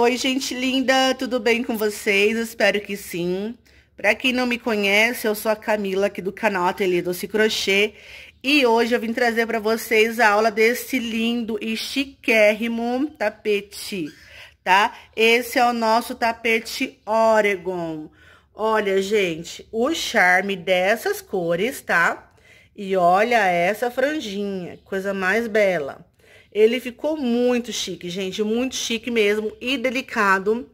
Oi, gente linda, tudo bem com vocês? Espero que sim. Pra quem não me conhece, eu sou a Camila aqui do canal Ateliê Doce Crochê e hoje eu vim trazer pra vocês a aula desse lindo e chiquérrimo tapete, tá? Esse é o nosso tapete Oregon. Olha, gente, o charme dessas cores, tá? E olha essa franjinha, coisa mais bela. Ele ficou muito chique, gente, muito chique mesmo e delicado,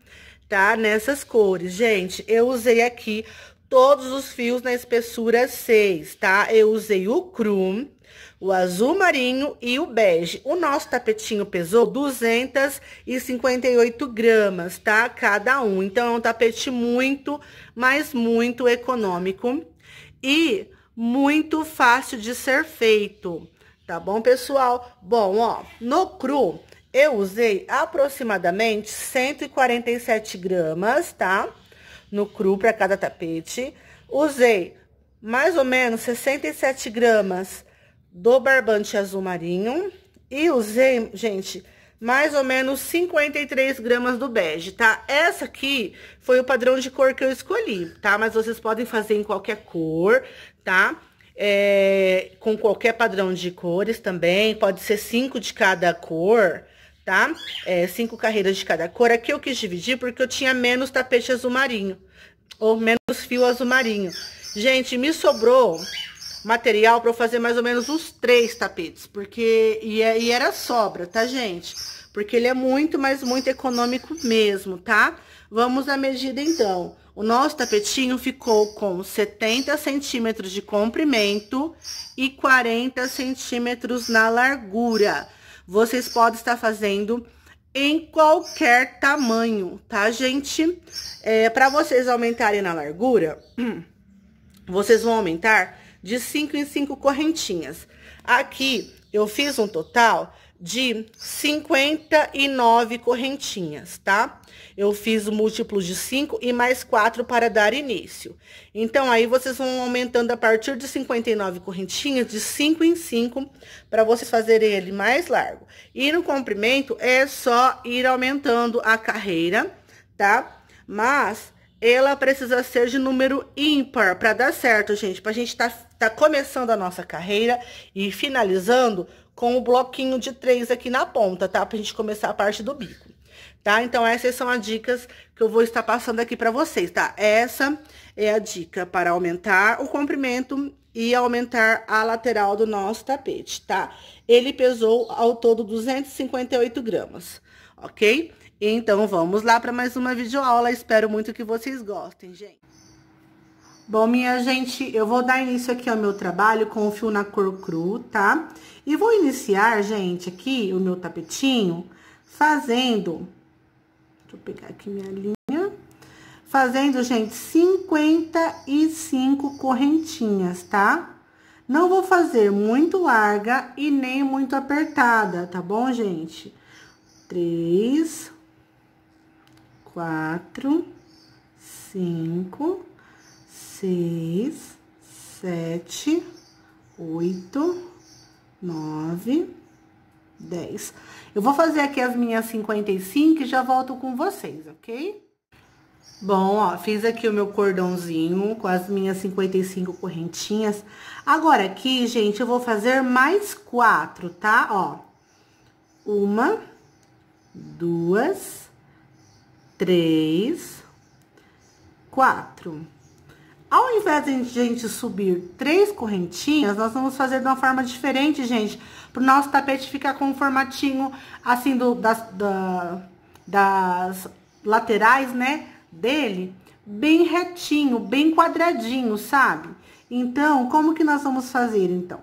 tá? Nessas cores, gente, eu usei aqui todos os fios na espessura 6, tá? Eu usei o cru, o azul marinho e o bege. O nosso tapetinho pesou 258 gramas, tá? Cada um. Então, é um tapete muito, mas muito econômico e muito fácil de ser feito. Tá bom, pessoal? Bom, ó, no cru, eu usei aproximadamente 147 gramas, tá? No cru, pra cada tapete. Usei mais ou menos 67 gramas do barbante azul marinho. E usei, gente, mais ou menos 53 gramas do bege, tá? Essa aqui foi o padrão de cor que eu escolhi, tá? Mas vocês podem fazer em qualquer cor, tá? Com qualquer padrão de cores também, pode ser 5 de cada cor, tá? 5 carreiras de cada cor. Aqui eu quis dividir porque eu tinha menos tapete azul marinho, ou menos fio azul marinho. Gente, me sobrou material para eu fazer mais ou menos uns 3 tapetes, porque... E era sobra, tá, gente? Porque ele é muito, mas muito econômico mesmo, tá? Vamos à medida, então. O nosso tapetinho ficou com 70 centímetros de comprimento e 40 centímetros na largura. Vocês podem estar fazendo em qualquer tamanho, tá, gente? Para vocês aumentarem na largura, vocês vão aumentar de 5 em 5 correntinhas. Aqui eu fiz um total de 59 correntinhas, tá? Eu fiz o múltiplo de 5 e mais 4 para dar início. Então, aí vocês vão aumentando a partir de 59 correntinhas, de 5 em 5, para vocês fazerem ele mais largo. E no comprimento, é só ir aumentando a carreira, tá? Mas ela precisa ser de número ímpar para dar certo, gente. Pra gente tá começando a nossa carreira e finalizando com o bloquinho de 3 aqui na ponta, tá? Pra gente começar a parte do bico, tá? Então, essas são as dicas que eu vou estar passando aqui pra vocês, tá? Essa é a dica para aumentar o comprimento e aumentar a lateral do nosso tapete, tá? Ele pesou ao todo 258 gramas, ok? Então, vamos lá para mais uma videoaula. Espero muito que vocês gostem, gente. Bom, minha gente, eu vou dar início aqui ao meu trabalho com o fio na cor cru, tá? E vou iniciar, gente, aqui o meu tapetinho fazendo... Deixa eu pegar aqui minha linha. Fazendo, gente, 55 correntinhas, tá? Não vou fazer muito larga e nem muito apertada, tá bom, gente? 3, 4, 5, 6, 7, 8, 9, 10. Eu vou fazer aqui as minhas 55 e já volto com vocês, ok? Bom, ó, fiz aqui o meu cordãozinho com as minhas 55 correntinhas. Agora aqui, gente, eu vou fazer mais 4, tá? Ó, 1, 2, 3, 4. Ao invés de a gente subir 3 correntinhas, nós vamos fazer de uma forma diferente, gente, pro nosso tapete ficar com um formatinho assim das laterais, né, dele, bem retinho, bem quadradinho, sabe? Então, como que nós vamos fazer, então?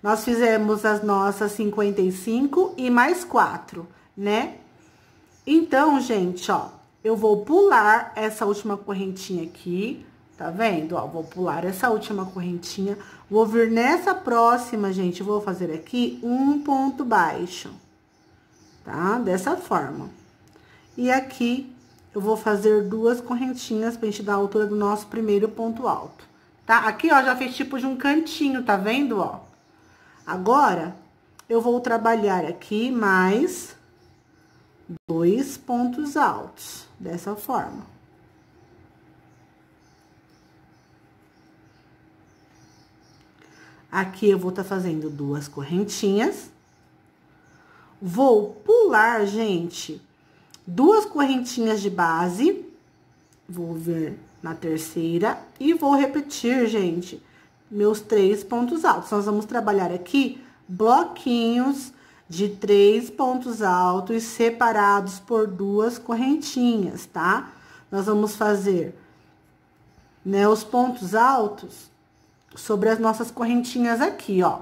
Nós fizemos as nossas 55 e mais 4, né? Então, gente, ó, eu vou pular essa última correntinha aqui, tá vendo? Ó, vou pular essa última correntinha, vou vir nessa próxima, gente, vou fazer aqui um ponto baixo, tá? Dessa forma. E aqui eu vou fazer 2 correntinhas pra gente dar a altura do nosso primeiro ponto alto, tá? Aqui, ó, já fez tipo de um cantinho, tá vendo, ó? Agora, eu vou trabalhar aqui mais dois pontos altos, dessa forma. Aqui eu vou estar fazendo duas correntinhas. Vou pular, gente, duas correntinhas de base. Vou vir na terceira e vou repetir, gente, meus três pontos altos. Nós vamos trabalhar aqui bloquinhos de três pontos altos separados por duas correntinhas, tá? Nós vamos fazer, né, os pontos altos sobre as nossas correntinhas aqui, ó.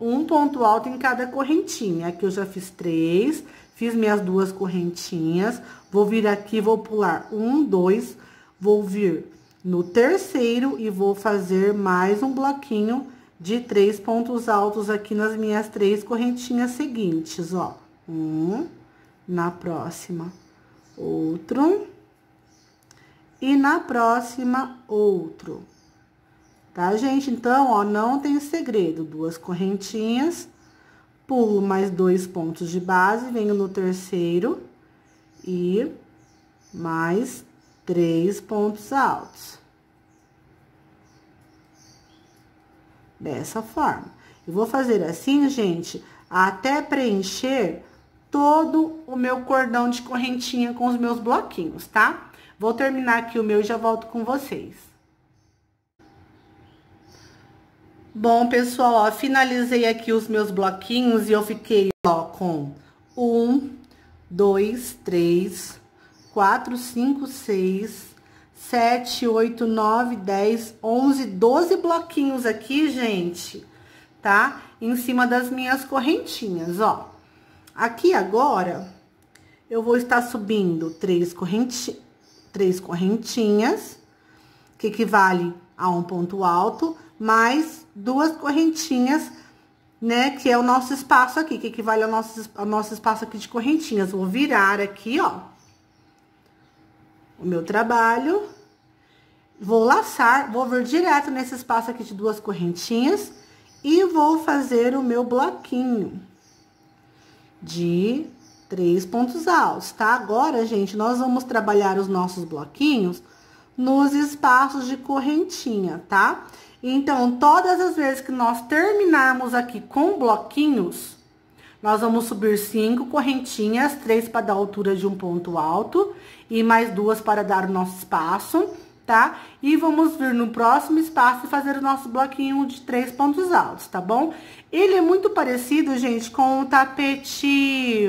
Um ponto alto em cada correntinha. Aqui eu já fiz três, fiz minhas duas correntinhas. Vou vir aqui, vou pular um, dois, vou vir no terceiro e vou fazer mais um bloquinho de três pontos altos aqui nas minhas três correntinhas seguintes, ó. Um, na próxima, outro. E na próxima, outro. Tá, gente? Então, ó, não tem segredo. Duas correntinhas, pulo mais dois pontos de base, venho no terceiro e mais três pontos altos. Dessa forma. Eu vou fazer assim, gente, até preencher todo o meu cordão de correntinha com os meus bloquinhos, tá? Vou terminar aqui o meu e já volto com vocês. Bom, pessoal, ó, finalizei aqui os meus bloquinhos e eu fiquei, ó, com 1, 2, 3, 4, 5, 6, 7, 8, 9, 10, 11, 12 bloquinhos aqui, gente, tá? Em cima das minhas correntinhas, ó. Aqui agora, eu vou estar subindo três correntinhas, que equivale a um ponto alto, mais duas correntinhas, né? Que é o nosso espaço aqui, que equivale ao nosso espaço aqui de correntinhas. Vou virar aqui, ó, o meu trabalho, vou laçar, vou vir direto nesse espaço aqui de duas correntinhas e vou fazer o meu bloquinho de três pontos altos, tá? Agora, gente, nós vamos trabalhar os nossos bloquinhos nos espaços de correntinha, tá? Então, todas as vezes que nós terminarmos aqui com bloquinhos, nós vamos subir 5 correntinhas, 3 para dar a altura de um ponto alto e mais 2 para dar o nosso espaço, tá? E vamos vir no próximo espaço e fazer o nosso bloquinho de 3 pontos altos, tá bom? Ele é muito parecido, gente, com o tapete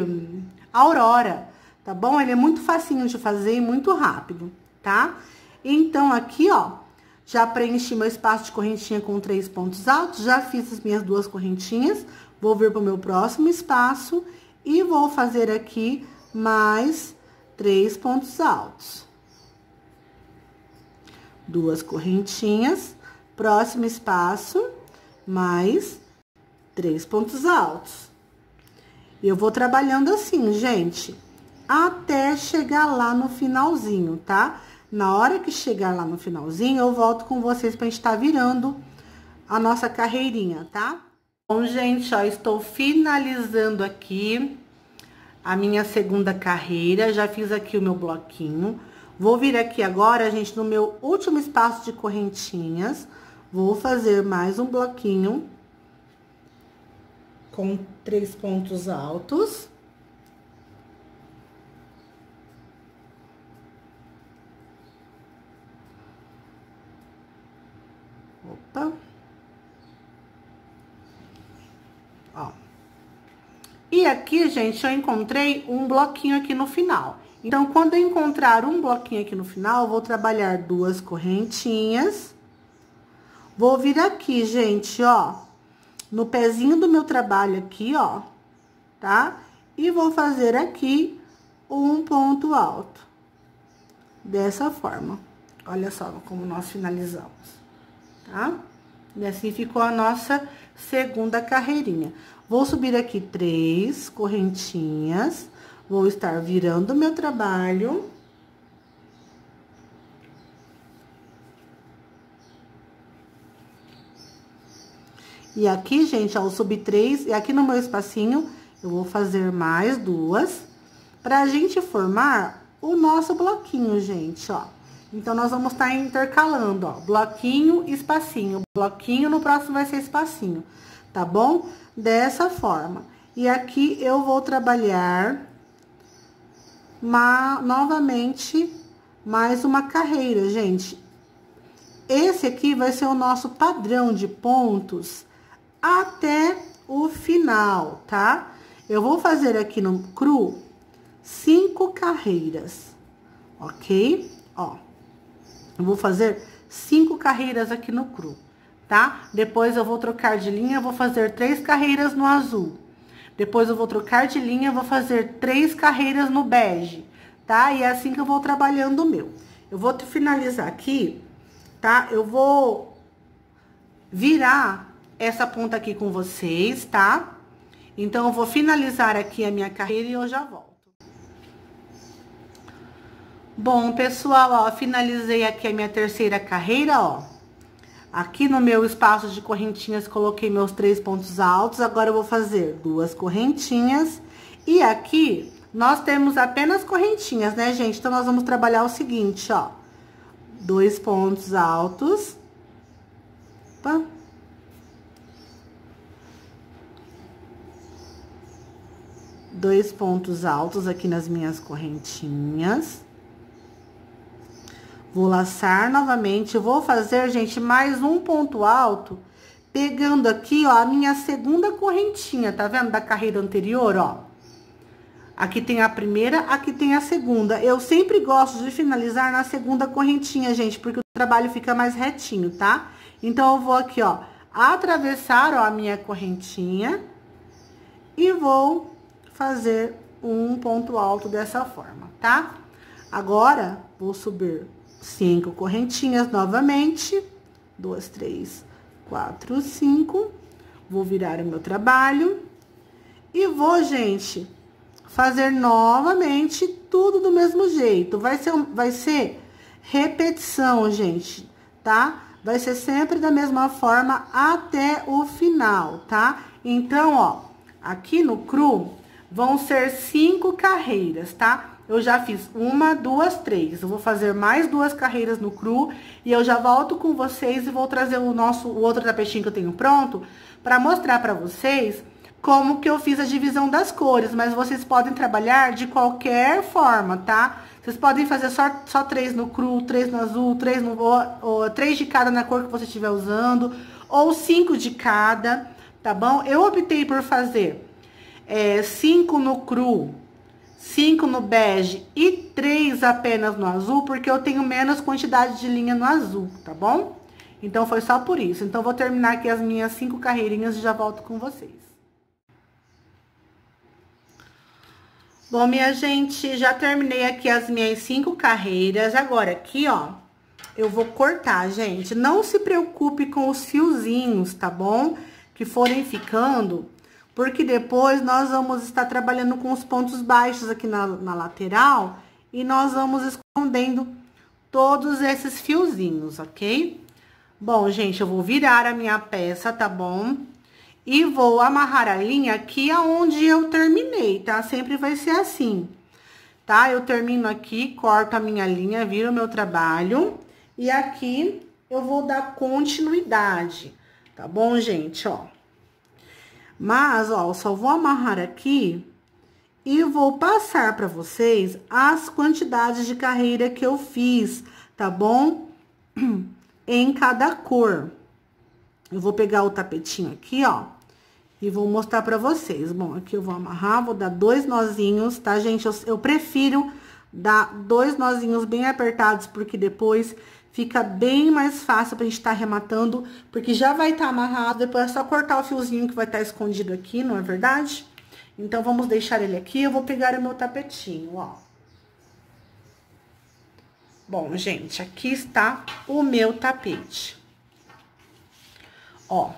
Aurora, tá bom? Ele é muito facinho de fazer e muito rápido, tá? Então, aqui, ó, já preenchi meu espaço de correntinha com 3 pontos altos, já fiz as minhas duas correntinhas. Vou vir pro meu próximo espaço e vou fazer aqui mais 3 pontos altos. Duas correntinhas, próximo espaço, mais 3 pontos altos. Eu vou trabalhando assim, gente, até chegar lá no finalzinho, tá? Na hora que chegar lá no finalzinho, eu volto com vocês pra gente tá virando a nossa carreirinha, tá? Bom, gente, ó, estou finalizando aqui a minha segunda carreira, já fiz aqui o meu bloquinho. Vou vir aqui agora, gente, no meu último espaço de correntinhas, vou fazer mais um bloquinho com 3 pontos altos. Opa! Ó. E aqui, gente, eu encontrei um bloquinho aqui no final. Então, quando eu encontrar um bloquinho aqui no final, eu vou trabalhar duas correntinhas. Vou vir aqui, gente, ó, no pezinho do meu trabalho aqui, ó, tá? E vou fazer aqui um ponto alto. Dessa forma. Olha só como nós finalizamos, tá? E assim ficou a nossa segunda carreirinha. Vou subir aqui 3 correntinhas, vou estar virando o meu trabalho. E aqui, gente, ó, eu subi 3 e aqui no meu espacinho eu vou fazer mais 2. pra gente formar o nosso bloquinho, gente, ó. Então, nós vamos estar intercalando, ó, bloquinho, espacinho, bloquinho, no próximo vai ser espacinho, tá bom? Dessa forma. E aqui eu vou trabalhar novamente mais uma carreira, gente. Esse aqui vai ser o nosso padrão de pontos até o final, tá? Eu vou fazer aqui no cru 5 carreiras, ok? Ó, eu vou fazer 5 carreiras aqui no cru, tá? Depois eu vou trocar de linha, vou fazer 3 carreiras no azul. Depois eu vou trocar de linha, vou fazer 3 carreiras no bege, tá? E é assim que eu vou trabalhando o meu. Eu vou finalizar aqui, tá? Eu vou virar essa ponta aqui com vocês, tá? Então, eu vou finalizar aqui a minha carreira e eu já volto. Bom, pessoal, ó, finalizei aqui a minha terceira carreira, ó. Aqui no meu espaço de correntinhas, coloquei meus 3 pontos altos. Agora, eu vou fazer 2 correntinhas. E aqui, nós temos apenas correntinhas, né, gente? Então, nós vamos trabalhar o seguinte, ó. 2 pontos altos. Opa. Dois pontos altos aqui nas minhas correntinhas. Vou laçar novamente, vou fazer, gente, mais um ponto alto, pegando aqui, ó, a minha segunda correntinha, tá vendo? Da carreira anterior, ó. Aqui tem a primeira, aqui tem a segunda. Eu sempre gosto de finalizar na segunda correntinha, gente, porque o trabalho fica mais retinho, tá? Então, eu vou aqui, ó, atravessar, ó, a minha correntinha e vou fazer um ponto alto dessa forma, tá? Agora, vou subir 5 correntinhas novamente, 2, 3, 4, 5, vou virar o meu trabalho e vou, gente, fazer novamente tudo do mesmo jeito. Vai ser repetição, gente, tá? Vai ser sempre da mesma forma até o final, tá? Então, ó, aqui no cru vão ser 5 carreiras, tá? Eu já fiz 1, 2, 3. Eu vou fazer mais 2 carreiras no cru e eu já volto com vocês e vou trazer o outro tapetinho que eu tenho pronto para mostrar para vocês como que eu fiz a divisão das cores, mas vocês podem trabalhar de qualquer forma, tá? Vocês podem fazer só 3 no cru, 3 no azul, 3 de cada na cor que você estiver usando, ou 5 de cada, tá bom? Eu optei por fazer 5 no cru, 5 no bege e 3 apenas no azul, porque eu tenho menos quantidade de linha no azul, tá bom? Então, foi só por isso. Então, vou terminar aqui as minhas 5 carreirinhas e já volto com vocês. Bom, minha gente, já terminei aqui as minhas 5 carreiras. Agora, aqui, ó, eu vou cortar, gente. Não se preocupe com os fiozinhos, tá bom? Que forem ficando... Porque depois nós vamos estar trabalhando com os pontos baixos aqui na lateral. E nós vamos escondendo todos esses fiozinhos, ok? Bom, gente, eu vou virar a minha peça, tá bom? E vou amarrar a linha aqui aonde eu terminei, tá? Sempre vai ser assim, tá? Eu termino aqui, corto a minha linha, viro o meu trabalho. E aqui eu vou dar continuidade, tá bom, gente? Ó. Mas, ó, eu só vou amarrar aqui e vou passar pra vocês as quantidades de carreira que eu fiz, tá bom? Em cada cor. Eu vou pegar o tapetinho aqui, ó, e vou mostrar pra vocês. Bom, aqui eu vou amarrar, vou dar 2 nozinhos, tá, gente? Eu prefiro dar 2 nozinhos bem apertados, porque depois... Fica bem mais fácil pra gente tá arrematando, porque já vai tá amarrado, depois é só cortar o fiozinho que vai tá escondido aqui, não é verdade? Então, vamos deixar ele aqui, eu vou pegar o meu tapetinho, ó. Bom, gente, aqui está o meu tapete. Ó,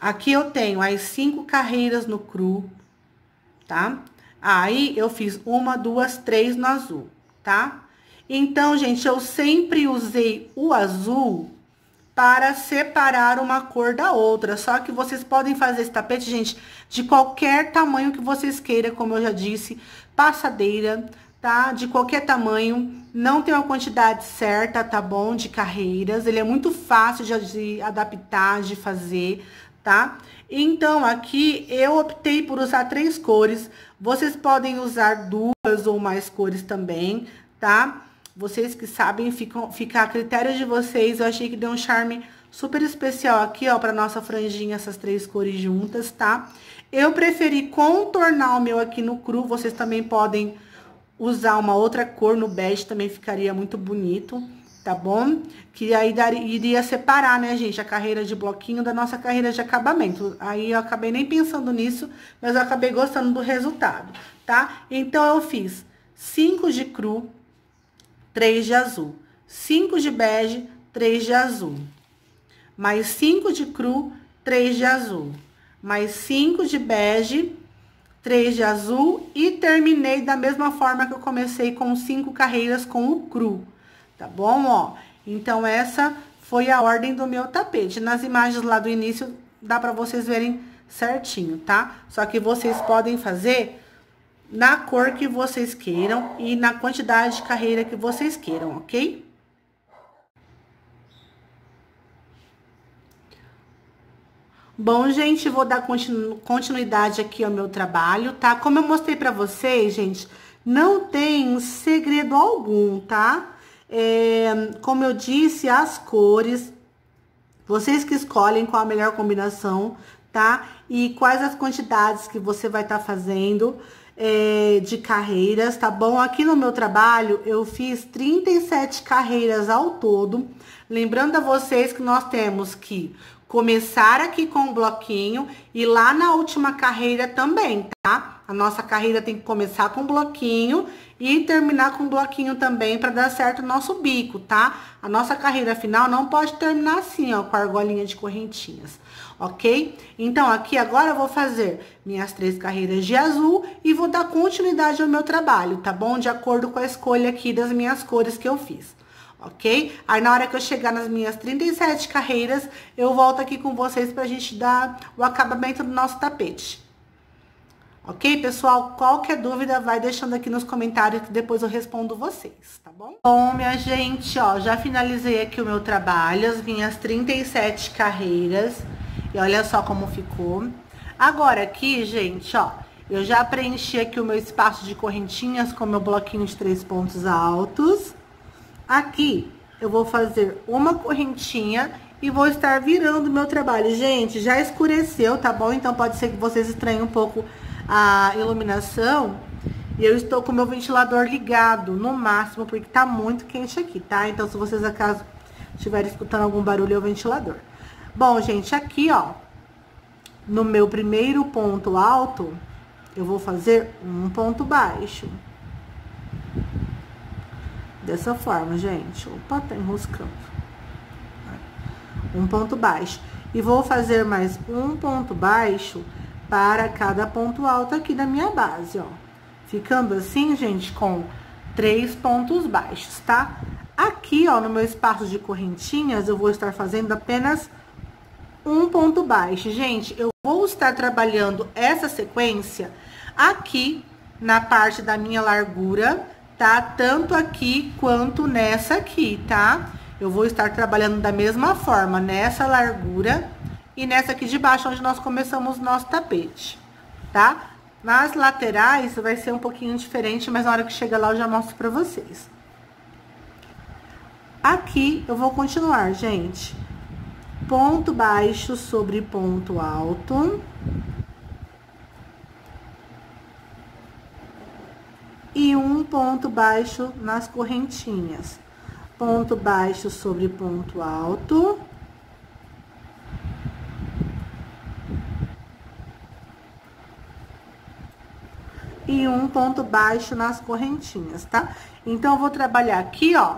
aqui eu tenho as 5 carreiras no cru, tá? Aí, eu fiz 1, 2, 3 no azul, tá? Então, gente, eu sempre usei o azul para separar uma cor da outra. Só que vocês podem fazer esse tapete, gente, de qualquer tamanho que vocês queiram, como eu já disse. passadeira, tá? De qualquer tamanho, não tem uma quantidade certa, tá bom? De carreiras, ele é muito fácil de adaptar, de fazer, tá? Então, aqui eu optei por usar 3 cores, vocês podem usar 2 ou mais cores também, tá? Vocês que sabem, fica a critério de vocês. Eu achei que deu um charme super especial aqui, ó, pra nossa franjinha, essas 3 cores juntas, tá? Eu preferi contornar o meu aqui no cru, vocês também podem usar uma outra cor no bege, também ficaria muito bonito, tá bom? Que aí iria separar, né, gente, a carreira de bloquinho da nossa carreira de acabamento. Aí eu acabei nem pensando nisso, mas eu acabei gostando do resultado, tá? Então, eu fiz 5 de cru, 3 de azul, 5 de bege, 3 de azul, mais 5 de cru, 3 de azul, mais 5 de bege, 3 de azul, e terminei da mesma forma que eu comecei, com 5 carreiras com o cru, tá bom, ó? Então, essa foi a ordem do meu tapete. Nas imagens lá do início, dá pra vocês verem certinho, tá? Só que vocês podem fazer na cor que vocês queiram e na quantidade de carreira que vocês queiram, ok? Bom, gente, vou dar continuidade aqui ao meu trabalho, tá? Como eu mostrei pra vocês, gente, não tem segredo algum, tá? Como eu disse, as cores, vocês que escolhem qual a melhor combinação, tá? E quais as quantidades que você vai estar fazendo de carreiras, tá bom? Aqui no meu trabalho eu fiz 37 carreiras ao todo. Lembrando a vocês que nós temos que começar aqui com um bloquinho e lá na última carreira também, tá? A nossa carreira tem que começar com um bloquinho e terminar com um bloquinho também, para dar certo o nosso bico, tá? A nossa carreira final não pode terminar assim, ó, com a argolinha de correntinhas, ok? Então, aqui agora eu vou fazer minhas 3 carreiras de azul e vou dar continuidade ao meu trabalho, tá bom? De acordo com a escolha aqui das minhas cores que eu fiz, ok? Aí, na hora que eu chegar nas minhas 37 carreiras, eu volto aqui com vocês pra gente dar o acabamento do nosso tapete. Ok, pessoal? Qualquer dúvida, vai deixando aqui nos comentários, que depois eu respondo vocês, tá bom? Bom, minha gente, ó, já finalizei aqui o meu trabalho, as minhas 37 carreiras. E olha só como ficou. Agora aqui, gente, ó, eu já preenchi aqui o meu espaço de correntinhas com meu bloquinho de 3 pontos altos. Aqui, eu vou fazer uma correntinha e vou estar virando o meu trabalho. Gente, já escureceu, tá bom? Então, pode ser que vocês estranhem um pouco a iluminação, e eu estou com o meu ventilador ligado no máximo, porque tá muito quente aqui, tá? Então, se vocês acaso estiverem escutando algum barulho, é o ventilador. Bom, gente, aqui, ó, no meu primeiro ponto alto, eu vou fazer um ponto baixo. Dessa forma, gente. Opa, tá enroscando. Um ponto baixo. E vou fazer mais um ponto baixo para cada ponto alto aqui da minha base, ó. Ficando assim, gente, com 3 pontos baixos, tá? Aqui, ó, no meu espaço de correntinhas, eu vou estar fazendo apenas um ponto baixo. Gente, eu vou estar trabalhando essa sequência aqui na parte da minha largura, tá? Tanto aqui quanto nessa aqui, tá? Eu vou estar trabalhando da mesma forma, nessa largura e nessa aqui de baixo, onde nós começamos o nosso tapete, tá? Nas laterais vai ser um pouquinho diferente, mas na hora que chega lá eu já mostro pra vocês. Aqui eu vou continuar, gente. Ponto baixo sobre ponto alto. E um ponto baixo nas correntinhas. Ponto baixo sobre ponto alto. E um ponto baixo nas correntinhas, tá? Então, eu vou trabalhar aqui, ó.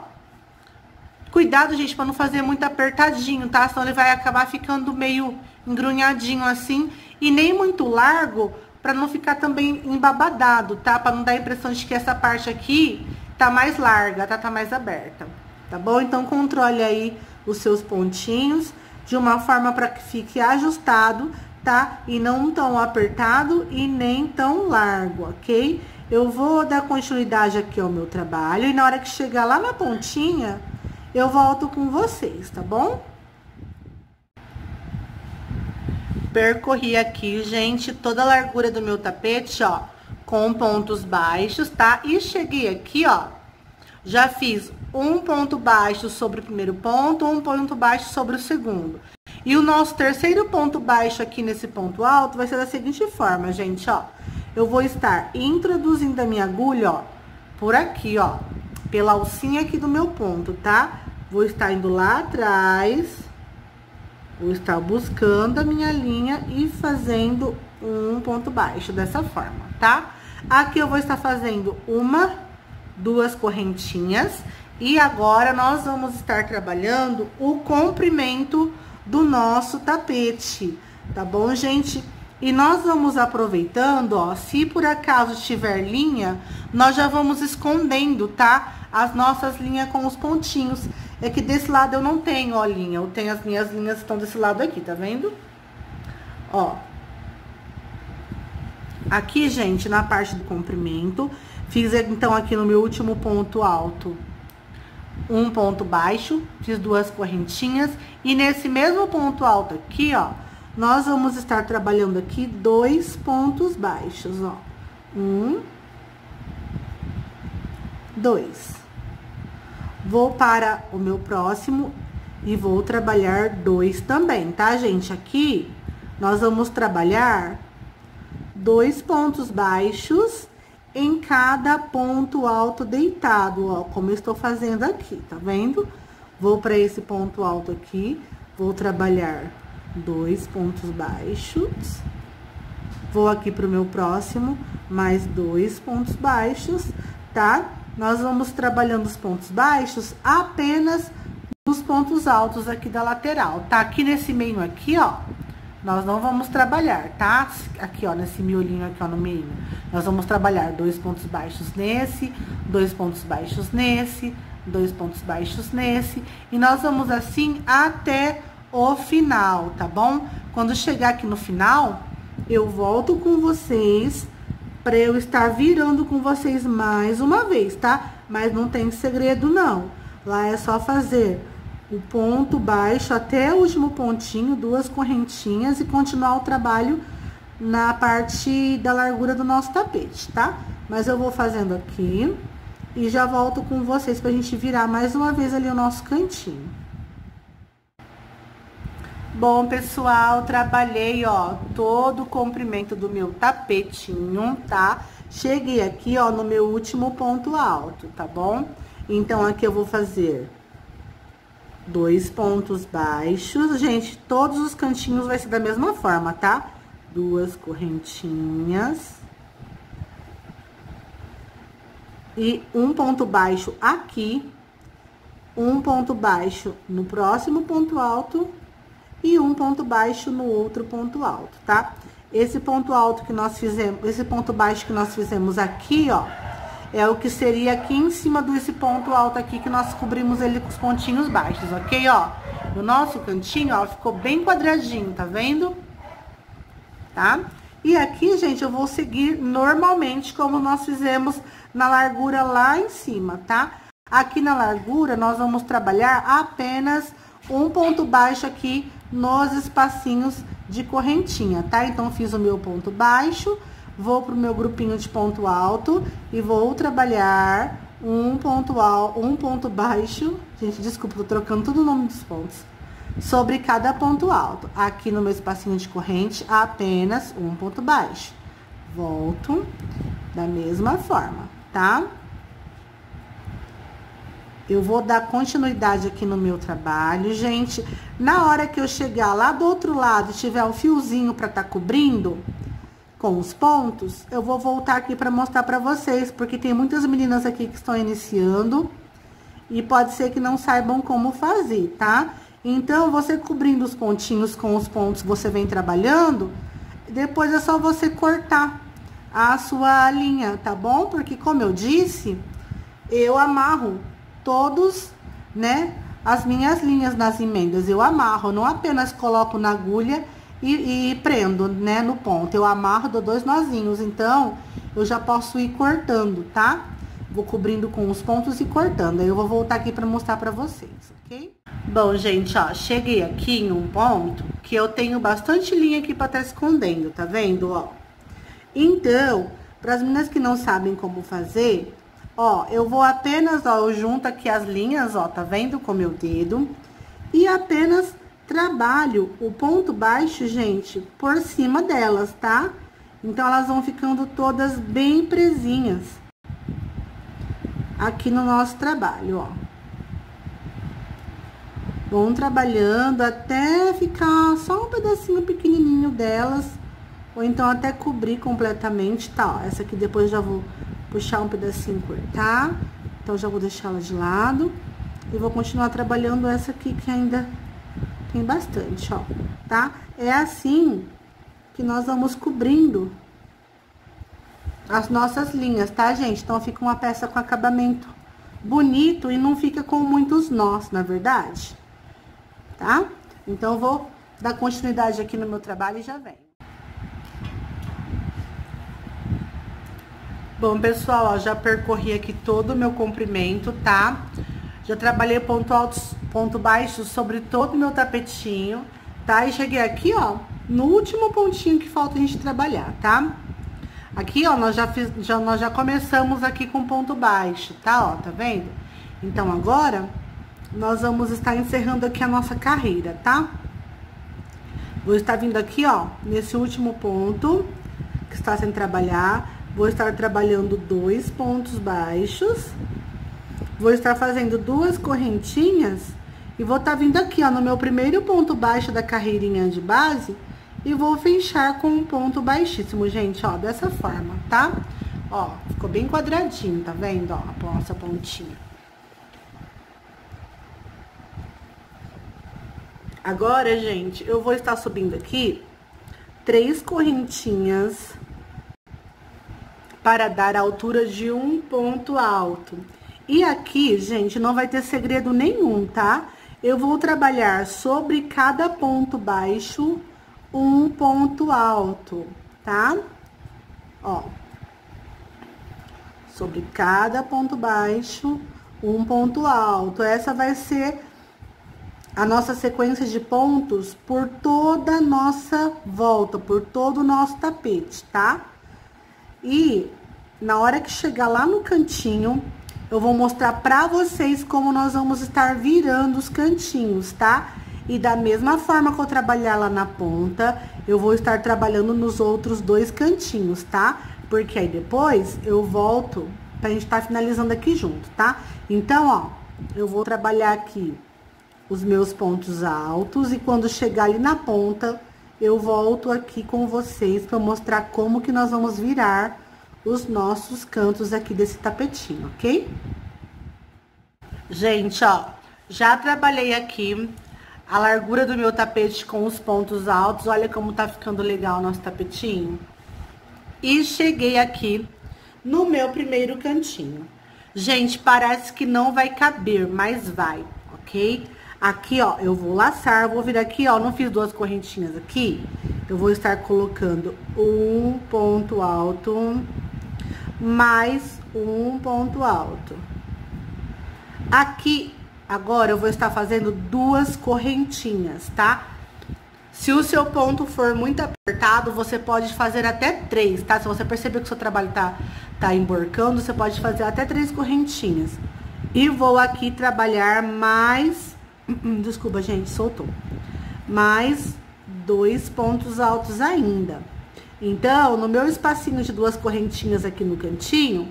Cuidado, gente, pra não fazer muito apertadinho, tá? Senão ele vai acabar ficando meio engrunhadinho assim. E nem muito largo, pra não ficar também embabadado, tá? Pra não dar a impressão de que essa parte aqui tá mais larga, tá? Tá mais aberta, tá bom? Então, controle aí os seus pontinhos de uma forma pra que fique ajustado, tá? E não tão apertado e nem tão largo, ok? Eu vou dar continuidade aqui ao meu trabalho e na hora que chegar lá na pontinha, eu volto com vocês, tá bom? Percorri aqui, gente, toda a largura do meu tapete, ó, com pontos baixos, tá? E cheguei aqui, ó, já fiz um ponto baixo sobre o primeiro ponto, um ponto baixo sobre o segundo. E o nosso terceiro ponto baixo aqui nesse ponto alto vai ser da seguinte forma, gente, ó. Eu vou estar introduzindo a minha agulha, ó, por aqui, ó, pela alcinha aqui do meu ponto, tá? Vou estar indo lá atrás, vou estar buscando a minha linha e fazendo um ponto baixo dessa forma, tá? Aqui eu vou estar fazendo uma, duas correntinhas e agora nós vamos estar trabalhando o comprimento do nosso tapete, tá bom, gente? E nós vamos aproveitando, ó, se por acaso tiver linha, nós já vamos escondendo, tá? As nossas linhas com os pontinhos. É que desse lado eu não tenho, ó, linha. Eu tenho as minhas linhas que estão desse lado aqui, tá vendo? Ó. Aqui, gente, na parte do comprimento, fiz, então, aqui no meu último ponto alto, um ponto baixo, fiz duas correntinhas. E nesse mesmo ponto alto aqui, ó, nós vamos estar trabalhando aqui dois pontos baixos, ó. Um, dois. Vou para o meu próximo e vou trabalhar dois também, tá, gente? Aqui, nós vamos trabalhar dois pontos baixos em cada ponto alto deitado, ó. Como eu estou fazendo aqui, tá vendo? Vou para esse ponto alto aqui, vou trabalhar dois pontos baixos, vou aqui pro meu próximo, mais dois pontos baixos, tá? Nós vamos trabalhando os pontos baixos apenas nos pontos altos aqui da lateral, tá? Aqui nesse meio aqui, ó, nós não vamos trabalhar, tá? Aqui, ó, nesse miolinho aqui, ó, no meio, nós vamos trabalhar dois pontos baixos nesse, dois pontos baixos nesse, dois pontos baixos nesse, e nós vamos assim até o final, tá bom? Quando chegar aqui no final, eu volto com vocês para eu estar virando com vocês mais uma vez, tá? Mas não tem segredo, não. Lá é só fazer o ponto baixo até o último pontinho, duas correntinhas e continuar o trabalho na parte da largura do nosso tapete, tá? Mas eu vou fazendo aqui e já volto com vocês pra gente virar mais uma vez ali o nosso cantinho. Bom, pessoal, trabalhei, ó, todo o comprimento do meu tapetinho, tá? Cheguei aqui, ó, no meu último ponto alto, tá bom? Então, aqui eu vou fazer dois pontos baixos. Gente, todos os cantinhos vai ser da mesma forma, tá? Duas correntinhas. E um ponto baixo aqui. Um ponto baixo no próximo ponto alto. E um ponto baixo no outro ponto alto, tá? Esse ponto alto que nós fizemos, esse ponto baixo que nós fizemos aqui, ó, é o que seria aqui em cima desse ponto alto aqui que nós cobrimos ele com os pontinhos baixos, ok? Ó, o nosso cantinho, ó, ficou bem quadradinho, tá vendo? Tá? E aqui, gente, eu vou seguir normalmente como nós fizemos na largura lá em cima, tá? Aqui na largura, nós vamos trabalhar apenas um ponto baixo aqui nos espacinhos de correntinha, tá? Então, fiz o meu ponto baixo, vou pro meu grupinho de ponto alto e vou trabalhar um ponto alto, um ponto baixo. Gente, desculpa, tô trocando todo o nome dos pontos. Sobre cada ponto alto. Aqui no meu espacinho de corrente, apenas um ponto baixo. Volto da mesma forma, tá? Eu vou dar continuidade aqui no meu trabalho, gente. Na hora que eu chegar lá do outro lado e tiver um fiozinho pra tá cobrindo com os pontos, eu vou voltar aqui pra mostrar pra vocês, porque tem muitas meninas aqui que estão iniciando e pode ser que não saibam como fazer, tá? Então, você cobrindo os pontinhos com os pontos que você vem trabalhando, depois é só você cortar a sua linha, tá bom? Porque, como eu disse, eu amarro todos, né, as minhas linhas nas emendas, eu amarro, não apenas coloco na agulha e prendo, né, no ponto, eu amarro, dou dois nozinhos, então, eu já posso ir cortando, tá? Vou cobrindo com os pontos e cortando. Aí eu vou voltar aqui pra mostrar pra vocês, ok? Bom, gente, ó, cheguei aqui em um ponto que eu tenho bastante linha aqui pra tá escondendo, tá vendo, ó? Então, pras meninas que não sabem como fazer, ó, eu vou apenas, ó, eu junto aqui as linhas, ó, tá vendo, com meu dedo? E apenas trabalho o ponto baixo, gente, por cima delas, tá? Então, elas vão ficando todas bem presinhas aqui no nosso trabalho, ó. Vão trabalhando até ficar só um pedacinho pequenininho delas, ou então até cobrir completamente, tá? Ó, essa aqui depois já vou puxar um pedacinho e cortar, então já vou deixar ela de lado e vou continuar trabalhando essa aqui que ainda tem bastante, ó, tá? É assim que nós vamos cobrindo as nossas linhas, tá, gente? Então fica uma peça com acabamento bonito e não fica com muitos nós, na verdade. Tá? Então, eu vou dar continuidade aqui no meu trabalho e já vem. Bom, pessoal, ó, já percorri aqui todo o meu comprimento, tá? Já trabalhei ponto alto, ponto baixo sobre todo o meu tapetinho, tá? E cheguei aqui, ó, no último pontinho que falta a gente trabalhar, tá? Aqui, ó, nós já começamos aqui com ponto baixo, tá? Ó, tá vendo? Então, agora... nós vamos estar encerrando aqui a nossa carreira, tá? Vou estar vindo aqui, ó, nesse último ponto, que está sem trabalhar. Vou estar trabalhando 2 pontos baixos. Vou estar fazendo 2 correntinhas. E vou estar vindo aqui, ó, no meu primeiro ponto baixo da carreirinha de base. E vou fechar com um ponto baixíssimo, gente, ó, dessa forma, tá? Ó, ficou bem quadradinho, tá vendo, ó, a nossa pontinha. Agora, gente, eu vou estar subindo aqui 3 correntinhas para dar a altura de um ponto alto. E aqui, gente, não vai ter segredo nenhum, tá? Eu vou trabalhar sobre cada ponto baixo um ponto alto, tá? Ó, sobre cada ponto baixo um ponto alto. Essa vai ser a nossa sequência de pontos por toda a nossa volta, por todo o nosso tapete, tá? E na hora que chegar lá no cantinho, eu vou mostrar pra vocês como nós vamos estar virando os cantinhos, tá? E da mesma forma que eu trabalhar lá na ponta, eu vou estar trabalhando nos outros 2 cantinhos, tá? Porque aí depois eu volto pra gente tá finalizando aqui junto, tá? Então, ó, eu vou trabalhar aqui os meus pontos altos e quando chegar ali na ponta, eu volto aqui com vocês para mostrar como que nós vamos virar os nossos cantos aqui desse tapetinho, ok? Gente, ó, já trabalhei aqui a largura do meu tapete com os pontos altos, olha como tá ficando legal o nosso tapetinho. E cheguei aqui no meu primeiro cantinho. Gente, parece que não vai caber, mas vai, ok? Aqui, ó, eu vou laçar, vou vir aqui, ó, não fiz 2 correntinhas aqui. Eu vou estar colocando um ponto alto, mais um ponto alto. Aqui, agora, eu vou estar fazendo 2 correntinhas, tá? Se o seu ponto for muito apertado, você pode fazer até 3, tá? Se você perceber que o seu trabalho tá emborcando, você pode fazer até 3 correntinhas. E vou aqui trabalhar mais... desculpa, gente, soltou. Mais 2 pontos altos ainda. Então, no meu espacinho de 2 correntinhas aqui no cantinho,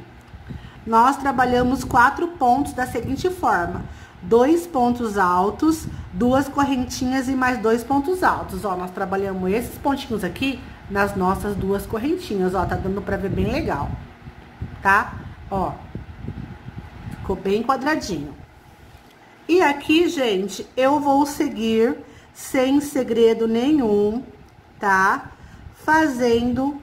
nós trabalhamos 4 pontos da seguinte forma: 2 pontos altos, 2 correntinhas e mais 2 pontos altos. Ó, nós trabalhamos esses pontinhos aqui nas nossas 2 correntinhas. Ó, tá dando pra ver bem legal, tá? Ó, ficou bem quadradinho. E aqui, gente, eu vou seguir sem segredo nenhum, tá? Fazendo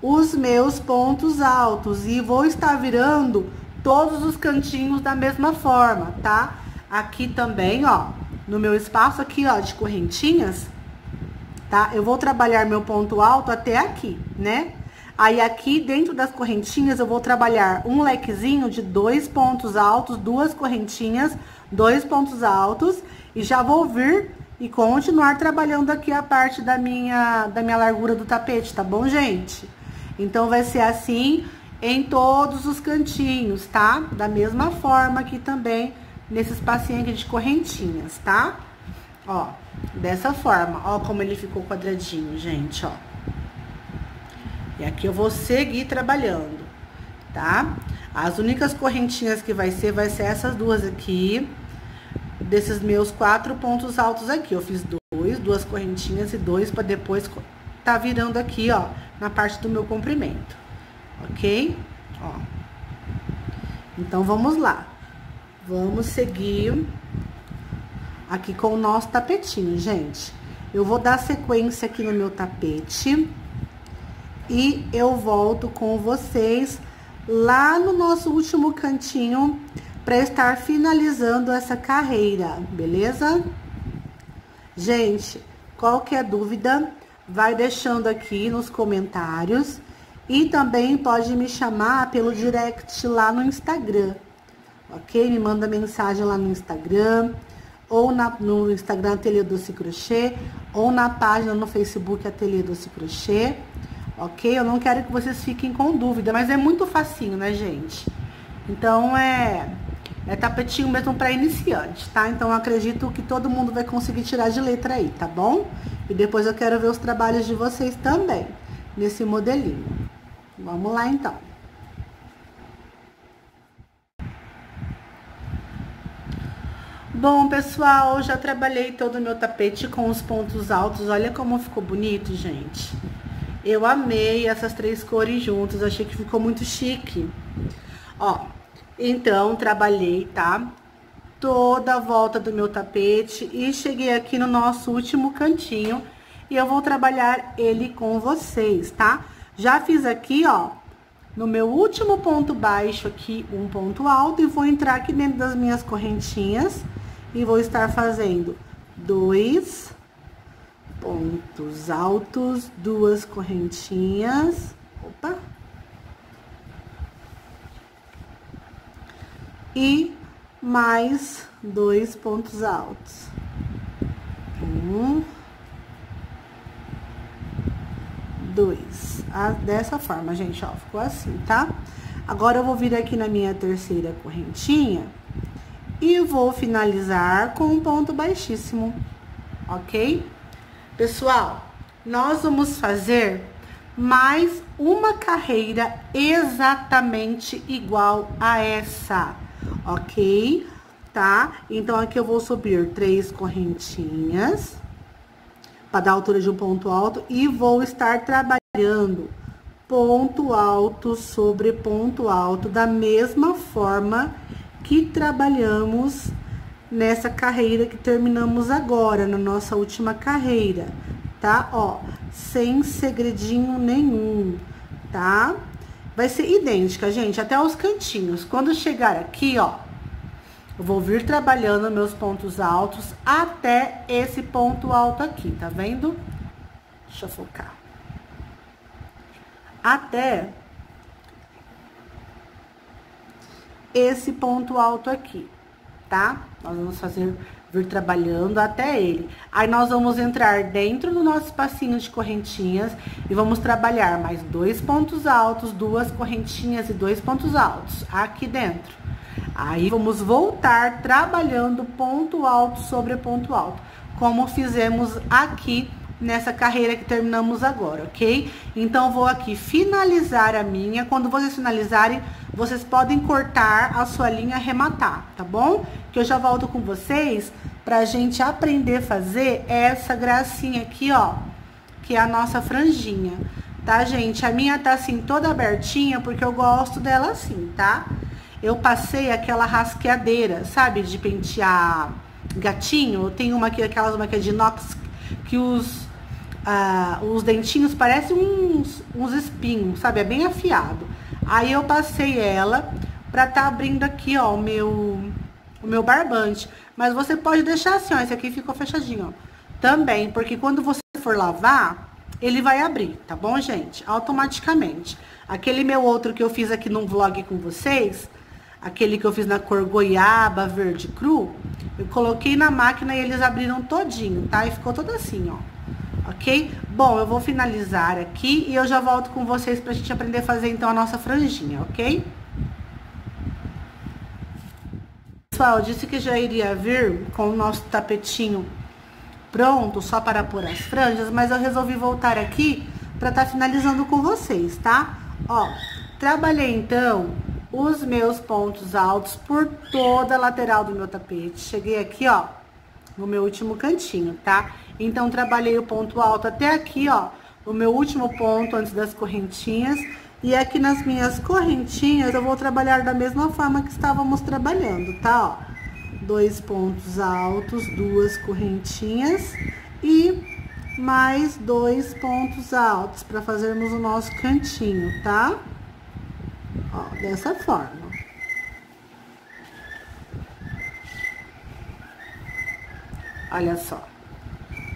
os meus pontos altos e vou estar virando todos os cantinhos da mesma forma, tá? Aqui também, ó, no meu espaço aqui, ó, de correntinhas, tá? Eu vou trabalhar meu ponto alto até aqui, né? Aí aqui dentro das correntinhas eu vou trabalhar um lequezinho de 2 pontos altos, 2 correntinhas, 2 pontos altos. E já vou vir e continuar trabalhando aqui a parte da minha largura do tapete, tá bom, gente? Então vai ser assim em todos os cantinhos, tá? Da mesma forma aqui também, nesse espacinho aqui de correntinhas, tá? Ó, dessa forma, ó como ele ficou quadradinho, gente, ó. E aqui eu vou seguir trabalhando, tá? As únicas correntinhas que vai ser essas duas aqui, desses meus 4 pontos altos aqui. Eu fiz 2 correntinhas e 2 para depois tá virando aqui, ó, na parte do meu comprimento. Ok? Ó. Então, vamos lá. Vamos seguir aqui com o nosso tapetinho, gente. Eu vou dar sequência aqui no meu tapete e eu volto com vocês lá no nosso último cantinho para estar finalizando essa carreira, beleza? Gente, qualquer dúvida, vai deixando aqui nos comentários. E também pode me chamar pelo direct lá no Instagram, ok? Me manda mensagem lá no Instagram, ou no Instagram Ateliê Doce Crochê, ou na página no Facebook Ateliê Doce Crochê, ok? Eu não quero que vocês fiquem com dúvida, mas é muito facinho, né, gente? Então, é tapetinho mesmo para iniciante, tá? Então, eu acredito que todo mundo vai conseguir tirar de letra aí, tá bom? E depois eu quero ver os trabalhos de vocês também, nesse modelinho. Vamos lá, então. Bom, pessoal, eu já trabalhei todo o meu tapete com os pontos altos. Olha como ficou bonito, gente. Eu amei essas 3 cores juntas. Achei que ficou muito chique. Ó, então, trabalhei, tá? Toda a volta do meu tapete. E cheguei aqui no nosso último cantinho. E eu vou trabalhar ele com vocês, tá? Já fiz aqui, ó, no meu último ponto baixo aqui, um ponto alto, e vou entrar aqui dentro das minhas correntinhas e vou estar fazendo 2 pontos altos, 2 correntinhas, opa, e mais 2 pontos altos. 1, 2. Dessa forma, gente, ó, ficou assim, tá? Agora eu vou vir aqui na minha 3ª correntinha e vou finalizar com um ponto baixíssimo, ok? Pessoal, nós vamos fazer mais uma carreira exatamente igual a essa, ok? Tá? Então, aqui eu vou subir 3 correntinhas... para dar altura de um ponto alto, e vou estar trabalhando ponto alto sobre ponto alto, da mesma forma que trabalhamos nessa carreira que terminamos agora, na nossa última carreira, tá? Ó, sem segredinho nenhum, tá? Vai ser idêntica, gente, até os cantinhos. Quando chegar aqui, ó, eu vou vir trabalhando meus pontos altos até esse ponto alto aqui, tá vendo? Deixa eu focar. Até esse ponto alto aqui, tá? Nós vamos fazer, vir trabalhando até ele. Aí, nós vamos entrar dentro do nosso espacinho de correntinhas e vamos trabalhar mais 2 pontos altos, 2 correntinhas e 2 pontos altos aqui dentro. Aí, vamos voltar trabalhando ponto alto sobre ponto alto, como fizemos aqui nessa carreira que terminamos agora, ok? Então, vou aqui finalizar a minha. Quando vocês finalizarem, vocês podem cortar a sua linha e arrematar, tá bom? Que eu já volto com vocês pra gente aprender a fazer essa gracinha aqui, ó, que é a nossa franjinha, tá, gente? A minha tá assim, toda abertinha, porque eu gosto dela assim, tá? Eu passei aquela rasqueadeira, sabe? De pentear gatinho. Eu tenho uma aqui, aquelas uma que é de inox, que os dentinhos parecem uns espinhos, sabe? É bem afiado. Aí eu passei ela pra tá abrindo aqui, ó, o meu barbante. Mas você pode deixar assim, ó, esse aqui ficou fechadinho, ó, também. Porque quando você for lavar, ele vai abrir, tá bom, gente? Automaticamente. Aquele meu outro que eu fiz aqui num vlog com vocês, aquele que eu fiz na cor goiaba, verde cru, eu coloquei na máquina e eles abriram todinho, tá? E ficou todo assim, ó. Ok? Bom, eu vou finalizar aqui e eu já volto com vocês pra gente aprender a fazer, então, a nossa franjinha, ok? Pessoal, eu disse que já iria vir com o nosso tapetinho pronto, só para pôr as franjas, mas eu resolvi voltar aqui pra tá finalizando com vocês, tá? Ó, trabalhei, então, os meus pontos altos por toda a lateral do meu tapete. Cheguei aqui, ó, no meu último cantinho, tá? Então, trabalhei o ponto alto até aqui, ó, o meu último ponto antes das correntinhas. E aqui nas minhas correntinhas, eu vou trabalhar da mesma forma que estávamos trabalhando, tá? Ó, 2 pontos altos, 2 correntinhas e mais 2 pontos altos para fazermos o nosso cantinho, tá? Ó, dessa forma. Olha só,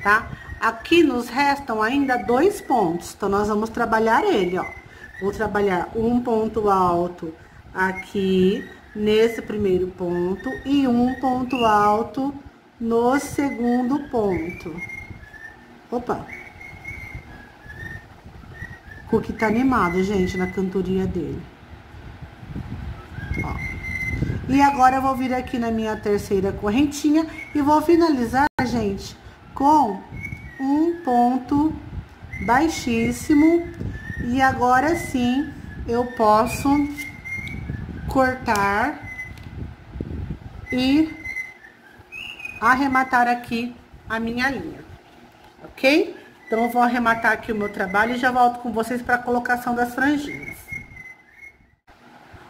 tá? Aqui nos restam ainda 2 pontos, então nós vamos trabalhar ele, ó. Vou trabalhar um ponto alto aqui nesse primeiro ponto e um ponto alto no segundo ponto. Opa! O Cookie tá animado, gente, na cantoria dele. Ó. E agora eu vou vir aqui na minha terceira correntinha e vou finalizar, gente, com um ponto baixíssimo. E agora sim, eu posso cortar e arrematar aqui a minha linha, ok? Então, eu vou arrematar aqui o meu trabalho e já volto com vocês para a colocação das franjinhas.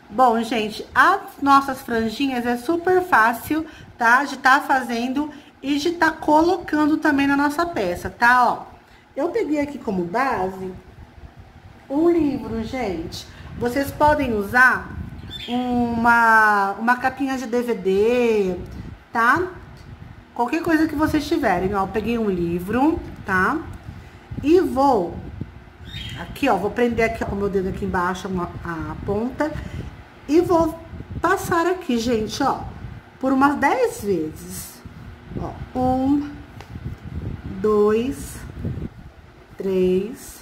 Bom, gente, as nossas franjinhas é super fácil, tá? De estar fazendo e de estar colocando também na nossa peça, tá? Ó, eu peguei aqui como base um livro, gente. Vocês podem usar uma capinha de DVD, tá? Qualquer coisa que vocês tiverem, ó. Eu peguei um livro, tá? E vou aqui, ó, vou prender aqui com o meu dedo aqui embaixo a ponta e vou passar aqui, gente, ó, por umas 10 vezes. Ó, 1, 2, 3,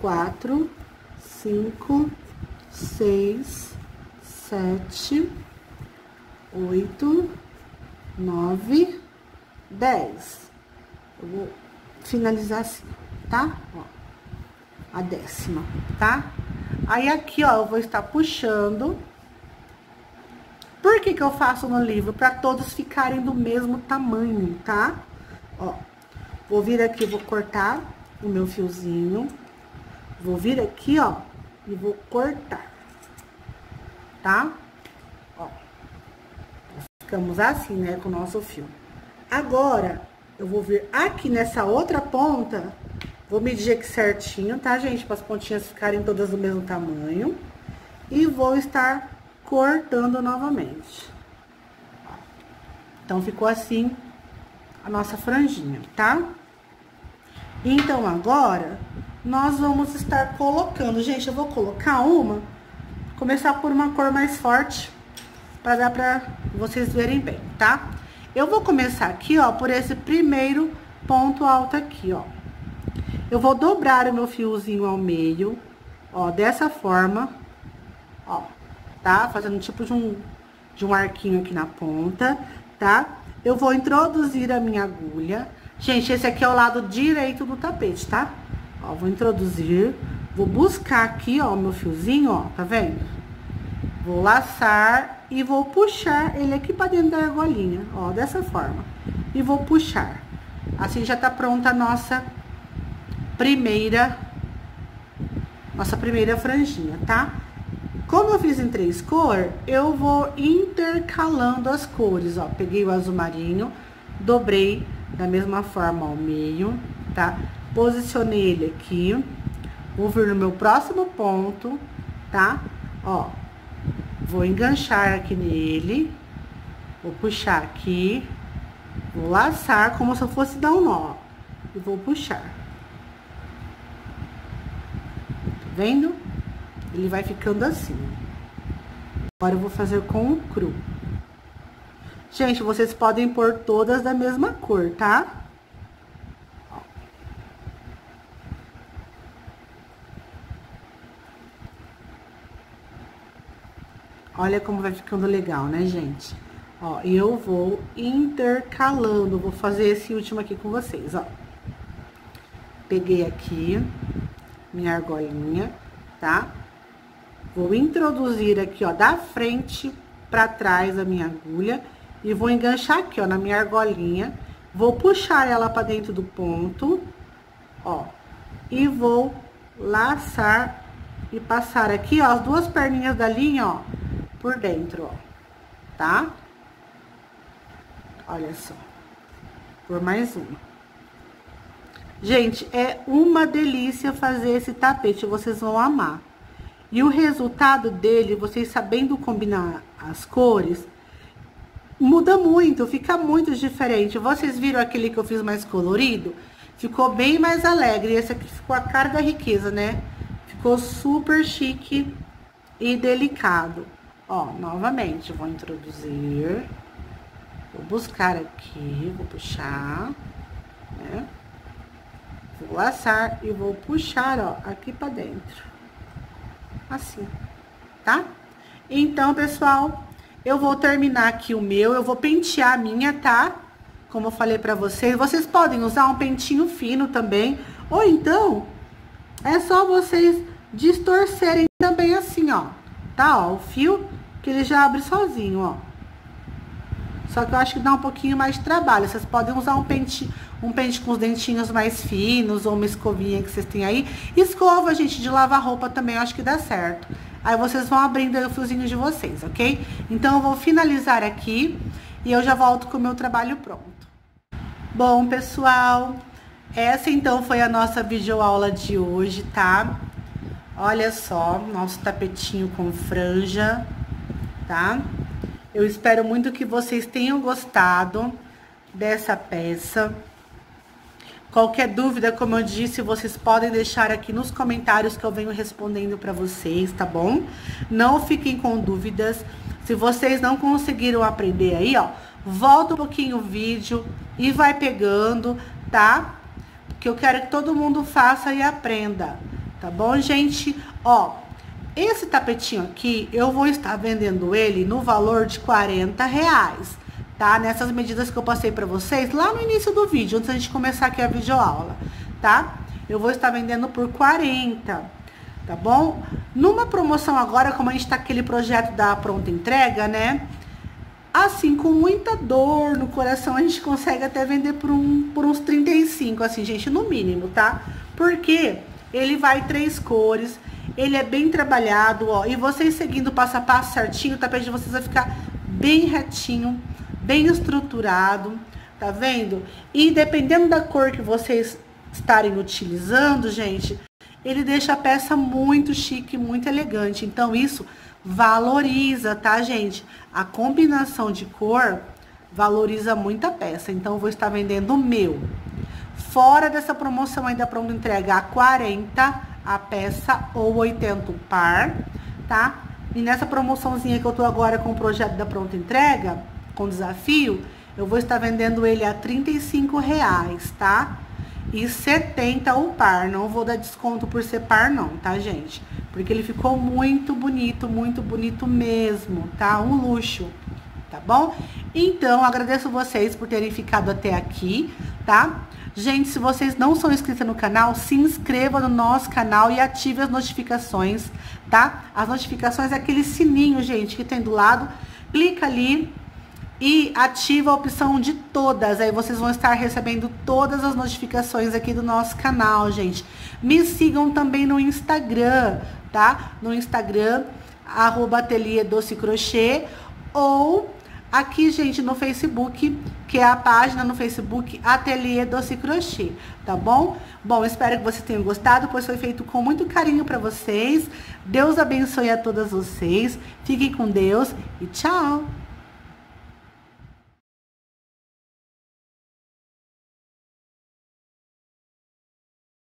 4, 5, 6, 7, 8, 9, 10. Eu vou finalizar assim, tá? Ó, a 10ª, tá? Aí aqui, ó, eu vou estar puxando. Por que que eu faço no livro? Pra todos ficarem do mesmo tamanho, tá? Ó, vou vir aqui, vou cortar o meu fiozinho. Vou vir aqui, ó, e vou cortar, tá? Ó, nós ficamos assim, né, com o nosso fio. Agora, eu vou vir aqui nessa outra ponta, vou medir aqui certinho, tá, gente? Para as pontinhas ficarem todas do mesmo tamanho. E vou estar cortando novamente. Ó, então, ficou assim a nossa franjinha, tá? Então, agora, nós vamos estar colocando, gente, eu vou colocar uma, começar por uma cor mais forte, para dar para vocês verem bem, tá? Eu vou começar aqui, ó, por esse primeiro ponto alto aqui, ó. Eu vou dobrar o meu fiozinho ao meio, ó, dessa forma, ó, tá? Fazendo tipo de um arquinho aqui na ponta, tá? Eu vou introduzir a minha agulha. Gente, esse aqui é o lado direito do tapete, tá? Ó, vou introduzir, vou buscar aqui, ó, o meu fiozinho, ó, tá vendo? Vou laçar e vou puxar ele aqui pra dentro da argolinha, ó, dessa forma. E vou puxar. Assim já tá pronta a nossa primeira franjinha, tá? Como eu fiz em 3 cores, eu vou intercalando as cores, ó. Peguei o azul marinho, dobrei da mesma forma ao meio, tá? Posicionei ele aqui, vou vir no meu próximo ponto, tá? Ó, vou enganchar aqui nele, vou puxar aqui, vou laçar como se eu fosse dar um nó, e vou puxar. vendo? Ele vai ficando assim. Agora eu vou fazer com o cru. Gente, vocês podem pôr todas da mesma cor, tá? Olha como vai ficando legal, né, gente? Ó, e eu vou intercalando. Vou fazer esse último aqui com vocês, ó. Peguei aqui minha argolinha, tá? Vou introduzir aqui, ó, da frente pra trás a minha agulha. E vou enganchar aqui, ó, na minha argolinha. Vou puxar ela pra dentro do ponto, ó. E vou laçar e passar aqui, ó, as duas perninhas da linha, ó, por dentro, ó, tá? Olha só, por mais uma. Gente, é uma delícia fazer esse tapete, vocês vão amar. E o resultado dele, vocês sabendo combinar as cores, muda muito, fica muito diferente. Vocês viram aquele que eu fiz mais colorido? Ficou bem mais alegre, esse aqui ficou a cara da riqueza, né? Ficou super chique e delicado. Ó, novamente, vou introduzir, vou buscar aqui, vou puxar, né? Vou laçar e vou puxar, ó, aqui pra dentro. Assim, tá? Então, pessoal, eu vou terminar aqui o meu, eu vou pentear a minha, tá? Como eu falei pra vocês, vocês podem usar um pentinho fino também, ou então, é só vocês distorcerem também assim, ó. Tá, ó, o fio que ele já abre sozinho, ó. Só que eu acho que dá um pouquinho mais de trabalho. Vocês podem usar um pente com os dentinhos mais finos, ou uma escovinha que vocês têm aí. Escova, gente, de lavar roupa também, eu acho que dá certo. Aí vocês vão abrindo aí o fiozinho de vocês, ok? Então, eu vou finalizar aqui e eu já volto com o meu trabalho pronto. Bom, pessoal, essa então foi a nossa videoaula de hoje, tá? Olha só, nosso tapetinho com franja, tá? Eu espero muito que vocês tenham gostado dessa peça. Qualquer dúvida, como eu disse, vocês podem deixar aqui nos comentários que eu venho respondendo para vocês, tá bom? Não fiquem com dúvidas. Se vocês não conseguiram aprender aí, ó, volta um pouquinho o vídeo e vai pegando, tá? Porque eu quero que todo mundo faça e aprenda, tá bom, gente? Ó, esse tapetinho aqui, eu vou estar vendendo ele no valor de R$40, tá? Nessas medidas que eu passei pra vocês lá no início do vídeo, antes da gente começar aqui a videoaula, tá? Eu vou estar vendendo por 40, tá bom? Numa promoção agora, como a gente tá aquele projeto da pronta entrega, né? Assim, com muita dor no coração, a gente consegue até vender por uns 35, assim, gente, no mínimo, tá? Porque ele vai 3 cores... Ele é bem trabalhado, ó, e vocês seguindo passo a passo certinho, o tapete de vocês vai ficar bem retinho, bem estruturado, tá vendo? E dependendo da cor que vocês estarem utilizando, gente, ele deixa a peça muito chique, muito elegante. Então, isso valoriza, tá, gente? A combinação de cor valoriza muito a peça. Então, eu vou estar vendendo o meu. Fora dessa promoção ainda pronta entrega a 40 a peça ou 80 o par, tá? E nessa promoçãozinha que eu tô agora com o projeto da pronta entrega, com desafio, eu vou estar vendendo ele a R$35, tá? E 70 o par, não vou dar desconto por ser par não, tá, gente? Porque ele ficou muito bonito mesmo, tá? Um luxo, tá bom? Então, agradeço vocês por terem ficado até aqui, tá? Gente, se vocês não são inscritos no canal, se inscreva no nosso canal e ative as notificações, tá? As notificações é aquele sininho, gente, que tem do lado. Clica ali e ativa a opção de todas. Aí vocês vão estar recebendo todas as notificações aqui do nosso canal, gente. Me sigam também no Instagram, tá? No Instagram, @ateliêdocecrochê, ou aqui, gente, no Facebook, que é a página no Facebook Ateliê Doce Crochê, tá bom? Bom, espero que vocês tenham gostado, pois foi feito com muito carinho pra vocês. Deus abençoe a todas vocês. Fiquem com Deus e tchau!